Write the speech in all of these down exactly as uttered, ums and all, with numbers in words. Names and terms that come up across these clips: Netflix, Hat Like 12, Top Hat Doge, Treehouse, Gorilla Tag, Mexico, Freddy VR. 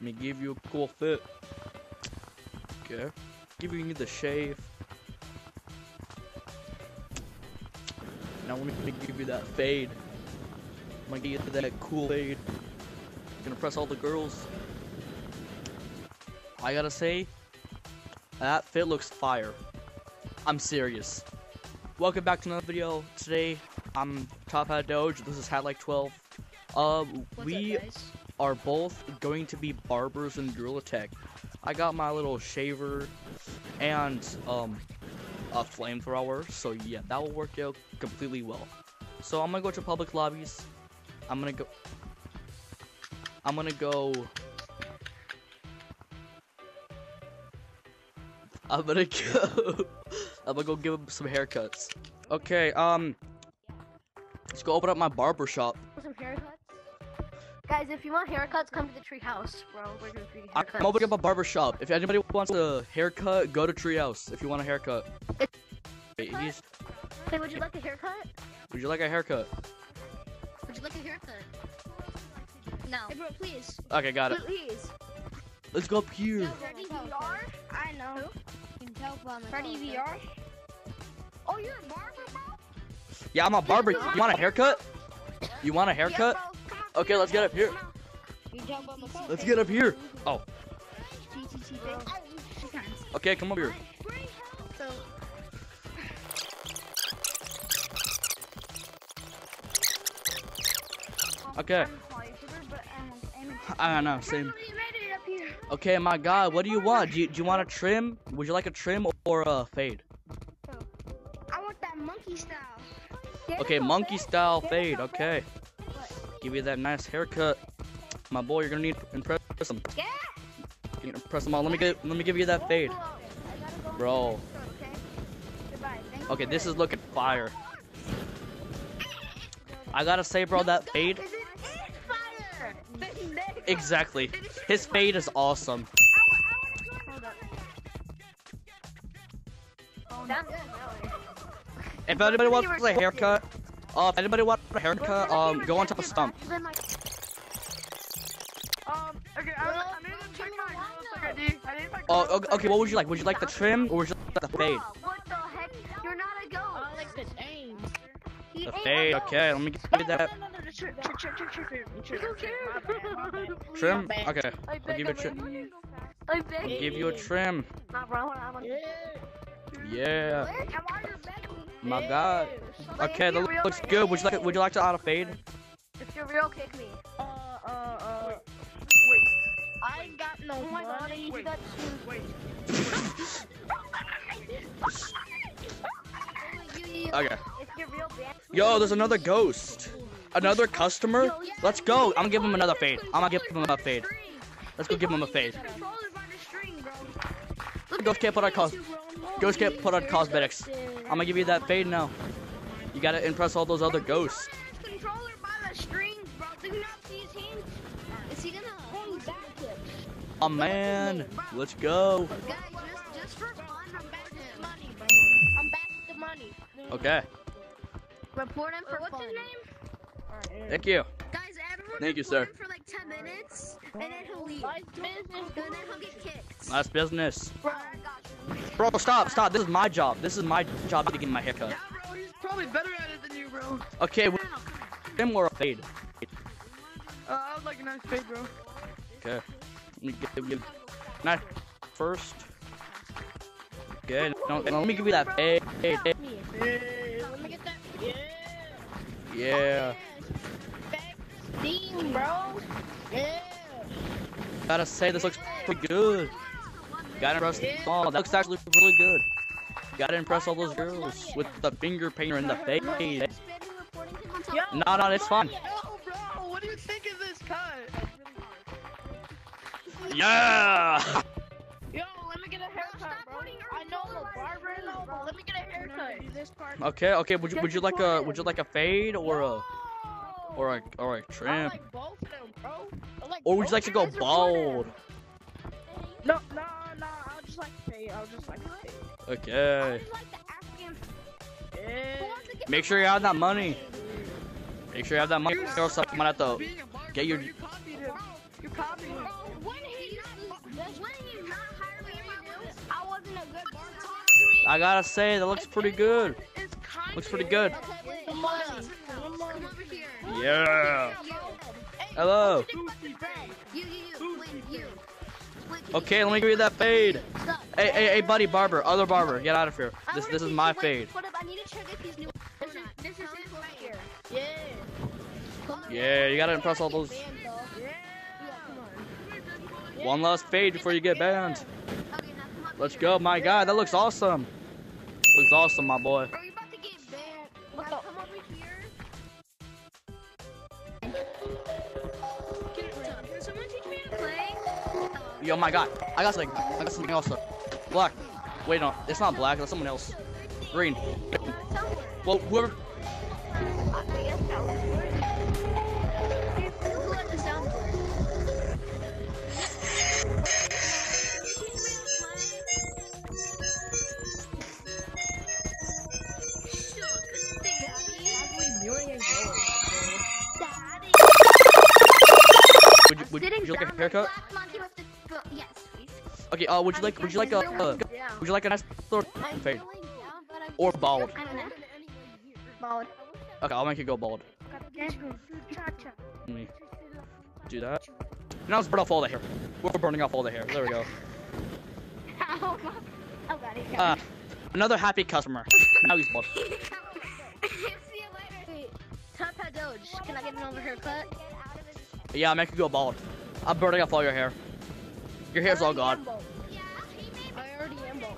Let me give you a cool fit. Okay. Giving you the shave. Now let me give you that fade. I'm gonna get that cool fade. I'm gonna press all the girls. I gotta say, that fit looks fire. I'm serious. Welcome back to another video. Today, I'm Top Hat Doge. This is Hat Like twelve. Uh, What's we up, guys? Are both going to be barbers in Gorilla Tag. I got my little shaver and um, a flamethrower, so yeah, that will work out completely well. So I'm gonna go to public lobbies. I'm gonna go. I'm gonna go. I'm gonna go. I'm gonna go give him some haircuts. Okay, um, let's go open up my barber shop. Some haircuts. Guys, if you want haircuts, come to the Treehouse, bro. We're doing free haircuts. I'm opening up a barber shop. If anybody wants a haircut, go to Treehouse. If you want a haircut. Wait, he's... Hey, would you like a haircut? Would you like a haircut? Would you like a haircut? No. Hey, bro, please. Okay, got it. Please. Let's go up here. No, Freddy V R? I know. You can tell by Freddy V R? Oh, you're a barber, bro? Yeah, I'm a barber. You want a haircut? You want a haircut? Yeah, okay, let's get up here. Let's get up here. Oh. Okay, come up here. Okay. I don't know, same. Okay, my God, what do you want? Do you, do you want a trim? Would you like a trim or a fade? I want that monkey style. Okay, monkey style fade, okay. Give you that nice haircut, my boy. You're gonna need to impress them. Yeah. You know, impress them all. Let me get. Let me give you that fade, bro. Okay, this is looking fire. I gotta say, bro, that fade. Exactly. His fade is awesome. If anybody wants a haircut. Uh, if anybody want a haircut, um, go on top of stump. Um, okay, I, I need to check my girls' I D. I need my girls' oh, okay, what would you like? Would you like the trim, or would you like the fade? What the heck? You're not a ghost. I like the fade. The fade, okay, let me give you that. Trim? Okay, I'll give you a trim. I'll give you a trim. Yeah. My God. Okay, that looks good. Would you like? Would you like to add a fade? If you're real, kick me. Uh, uh, uh. Wait. Wait. I ain't got no money. Oh my God! I need you guys to. Wait. Okay. If you're real, yo, there's another ghost. Another customer. Let's go. I'm gonna give him another fade. I'm gonna give him a fade. Let's go give him a fade. Ghost can't put on cos. Ghost can't put on cosmetics. I'm gonna give you that fade now. You gotta impress all those other ghosts. Controller by the strings, bro. Do you not see his hands? Is he gonna hold back it? Oh man, let's go. Guys, just, just for fun, I'm back with the money, bro. I'm back with the money. Okay. Report him for fun. What's his name? Thank you. Guys, everyone thank you, sir. Him for like ten minutes, and then he'll leave. Nice business, and then he'll get kicked. Nice business. Bro. Bro, stop, stop. This is my job. This is my job to get my haircut. Yeah, bro, he's probably better at it than you, bro. Okay, we're more fade. Uh, I would like a nice fade, bro. Okay. Let me give you nice first. Good. No, let me give you that fade. Yeah. Let me get that. Yeah. Yeah. Steam, bro. Yeah. Gotta say, this looks pretty good. Gotta impress them all. That looks actually really good. Gotta impress all those girls with the finger painter and the face. No, no, it's fun. Yo, bro, what do you think of this cut? Yeah! Yo, let me get a haircut, bro. I know I'm a barber and all, but let me get a haircut. Okay, okay. Would you would you like a would you like a fade or a or a or a trim? I like both of them, bro. Or would you like to go bald? No, no. Like fade. I'll just like fade. Okay. Make sure you have that money. Make sure you have that money. Or else I might have to get your. You copied him. You copied him. I gotta say, that looks pretty good. Looks pretty good. Yeah. Hello. Okay, let me give you that fade. Hey, hey, hey, buddy, barber, other barber, get out of here. This, this is my fade. Yeah, you gotta impress all those. One last fade before you get banned. Let's go, my guy. That looks awesome. Looks awesome, my boy. Are you about to get banned? What the? Come over here. Can someone teach me to play? Yo, my God. I got something. I got something else. Black. Wait, no. It's not black. That's someone else. Green. Well, whoever. Haircut? Okay. Uh, would you like? Would you like a? Uh, would you like a nice sort of fade? Or bald? Bald. Okay, I'll make you go bald. Let me do that. Now let's burn off all the hair. We're burning off all the hair. There we go. Uh, another happy customer. Now he's bald. See you later. Top Hat Doge. Can I get another haircut? Yeah, I'll make you go bald. I'm burning off all your hair. Your hair's all gone. Yeah, I already am bald.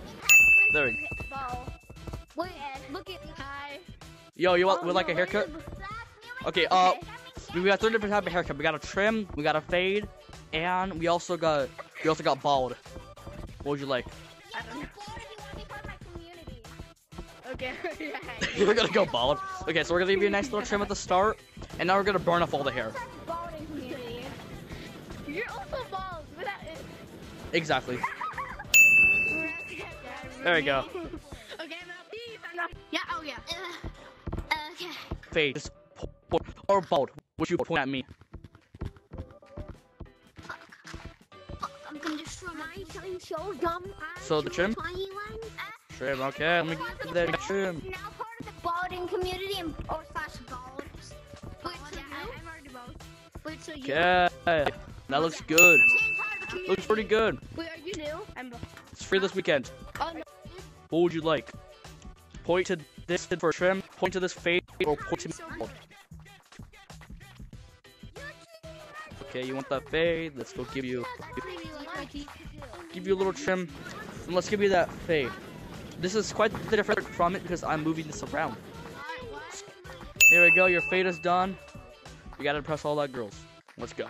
There we go. Wait, look at me. Hi. Yo, you want, oh, would like a haircut? Okay, uh, we got three different types of haircut. We got a trim, we got a fade, and we also got, we also got bald. What would you like? I don't know. Okay, we're gonna go bald. Okay, so we're gonna give you a nice little trim at the start, and now we're gonna burn off all the hair. You're also bald, but that is... Exactly. There we go. Okay, now yeah, oh yeah. Uh, okay. Face or bald, would you point at me? I'm gonna destroy my... So the trim? Trim, okay, let me get the trim. Now part of the balding community and or slash bald. Wait, so yeah, I'm already bald. Wait, so you... Okay. That looks good. Looks pretty good. Wait, are you new? I'm... It's free this weekend. Oh, no. What would you like? Point to this for trim, point to this fade, or point to me. Okay, you want that fade? Let's go give you... Give you a little trim, and let's give you that fade. This is quite different from it because I'm moving this around. There we go, your fade is done. You gotta impress all that girls. Let's go.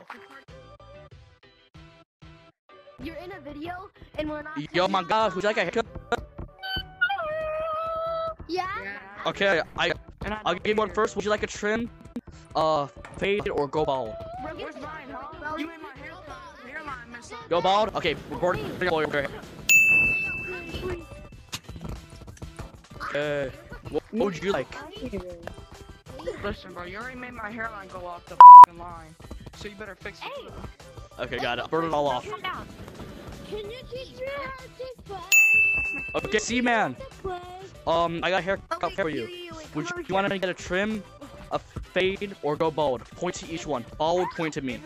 You're in a video and we're not. Yo, my God, who's like a haircut? Yeah. Okay, I I'll give you one first. Would you like a trim, uh, fade or go bald? Where's mine? You in my hairline, mister. Go bald. Okay, record all your hair. Uh, what would you like? Listen, bro, you already made my hairline go off the fucking line, so you better fix it. Okay, got it. Burn it all off. Can you teach me how to play? Okay, see, man. Um, I got a haircut for you. Would you, you want to get a trim, a fade, or go bald? Point to each one. All would point to me.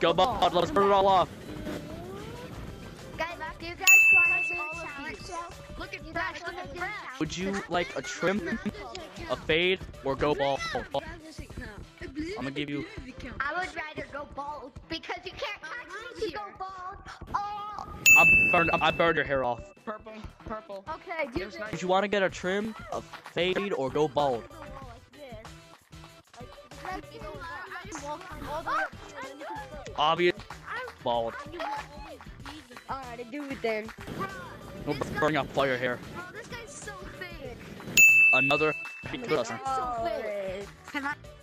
Go bald. Let's burn it all off. Would you like a trim, a fade, or go bald? I'm gonna give you... I would rather go bald because you can't actually you go bald. Oh. I burned, I burned your hair off. Purple, purple. Okay, do this. Would you want to get a trim, a fade, or go bald? Obvious. Bald. Alright, do it then. We'll burn up all your hair. Bro, this guy's so fake. Another. This guy's so fake.